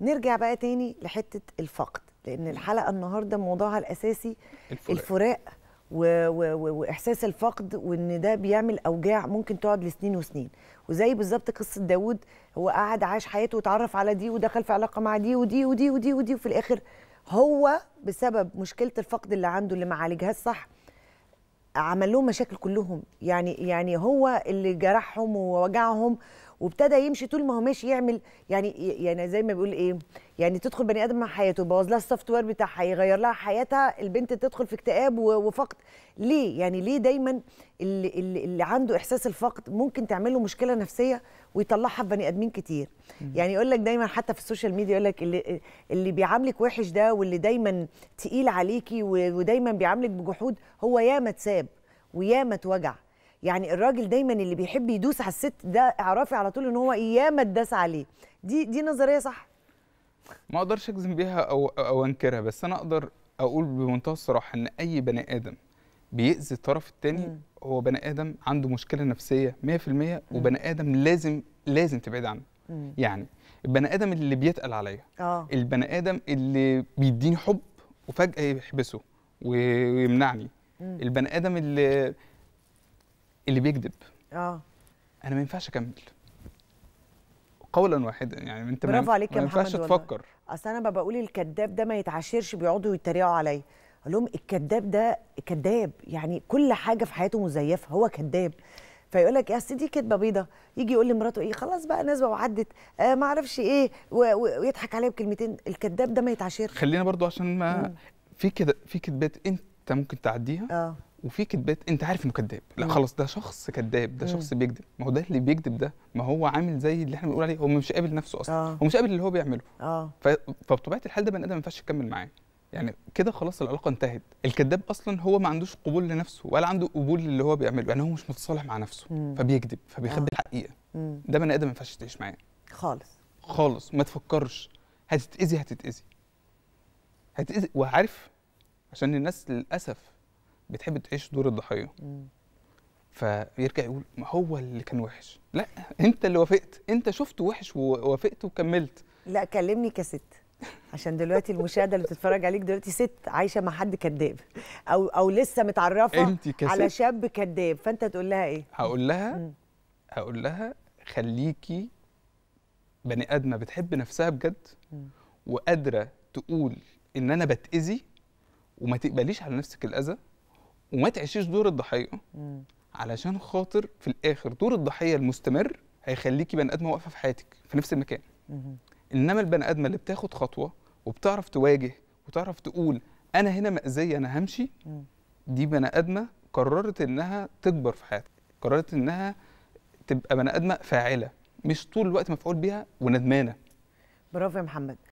نرجع بقى تاني لحتة الفقد، لأن الحلقة النهاردة موضوعها الأساسي الفراق وإحساس الفقد، وإن ده بيعمل أوجاع ممكن تقعد لسنين وسنين. وزي بالظبط قصة داود، هو قعد عاش حياته واتعرف على دي ودخل في علاقة مع دي ودي ودي ودي ودي، وفي الآخر هو بسبب مشكلة الفقد اللي عنده اللي ما عالجهاش صح عمل لهم مشاكل كلهم، يعني هو اللي جرحهم ووجعهم، وابتدى يمشي طول ما هو ماشي يعمل يعني زي ما بيقول ايه، يعني تدخل بني ادم مع حياته يبوظ لها السوفت وير بتاعها، يغير لها حياتها، البنت تدخل في اكتئاب وفقد. ليه؟ يعني ليه دايما اللي عنده احساس الفقد ممكن تعمل له مشكله نفسيه ويطلعها في بني ادمين كتير؟ يعني يقول لك دايما حتى في السوشيال ميديا يقول لك اللي بيعاملك وحش ده، واللي دايما تقيل عليكي ودايما بيعاملك بجحود هو ياما اتساب وياما اتوجع. يعني الراجل دايما اللي بيحب يدوس على الست ده اعرفي على طول ان هو ياما اتداس عليه. دي نظريه صح؟ ما اقدرش اجزم بيها او انكرها، بس انا اقدر اقول بمنتهى الصراحه ان اي بني ادم بيأذي الطرف الثاني هو بني ادم عنده مشكله نفسيه 100%، وبني ادم لازم تبعد عنه. يعني البني ادم اللي بيتقل عليا، البني ادم اللي بيديني حب وفجاه يحبسه ويمنعني، البني ادم اللي بيكذب. انا ما ينفعش اكمل قولا واحدا. يعني انت برافو عليك يا محمد، ما ينفعش تفكر. اصل انا بقول الكذاب ده ما يتعاشرش، بيقعدوا يتريقوا عليا، اقول لهم الكذاب ده كذاب، يعني كل حاجه في حياته مزيفه، هو كذاب. فيقول لك يا اصل دي كدبه بيضه، يجي يقول لمراته ايه خلاص بقى نازله وعدت ما اعرفش ايه، ويضحك عليا بكلمتين. الكذاب ده ما يتعاشرش. خلينا برضو عشان ما في كده، في كذبات انت ممكن تعديها، وفي كدبات انت عارف انه كداب، لا خلاص ده شخص كداب، ده شخص بيكذب. ما هو ده اللي بيكذب ده، ما هو عامل زي اللي احنا بنقول عليه، هو مش قابل نفسه اصلا، هو مش قابل اللي هو بيعمله. فبطبيعه الحال ده بني ادم ما ينفعش تكمل معاه، يعني كده خلاص العلاقه انتهت. الكداب اصلا هو ما عندوش قبول لنفسه ولا عنده قبول للي هو بيعمله، يعني هو مش متصالح مع نفسه، فبيكذب، فبيخبي الحقيقه. ده بني ادم ما ينفعش تعيش معاه خالص خالص، ما تفكرش، هتتاذي. وعارف عشان الناس للاسف بتحب تعيش دور الضحيه، فيرجع يقول ما هو اللي كان وحش. لا، انت اللي وافقت، انت شفت وحش ووافقت وكملت. لا كلمني كست، عشان دلوقتي المشاهده اللي بتتفرج عليك دلوقتي ست عايشه مع حد كذاب او لسه متعرفه على شاب كذاب، فانت تقول لها ايه؟ هقول لها خليكي بني ادمه بتحب نفسها بجد، وقادره تقول ان انا بتاذي، وما تقبليش على نفسك الاذى، وما تعيشيش دور الضحيه، علشان خاطر في الاخر دور الضحيه المستمر هيخليكي بني ادمه واقفه في حياتك في نفس المكان. انما البني ادمه اللي بتاخد خطوه وبتعرف تواجه وتعرف تقول انا هنا مأذيه، انا همشي، دي بني ادمه قررت انها تكبر في حياتها، قررت انها تبقى بني ادمه فاعله، مش طول الوقت مفعول بيها وندمانه. برافو يا محمد.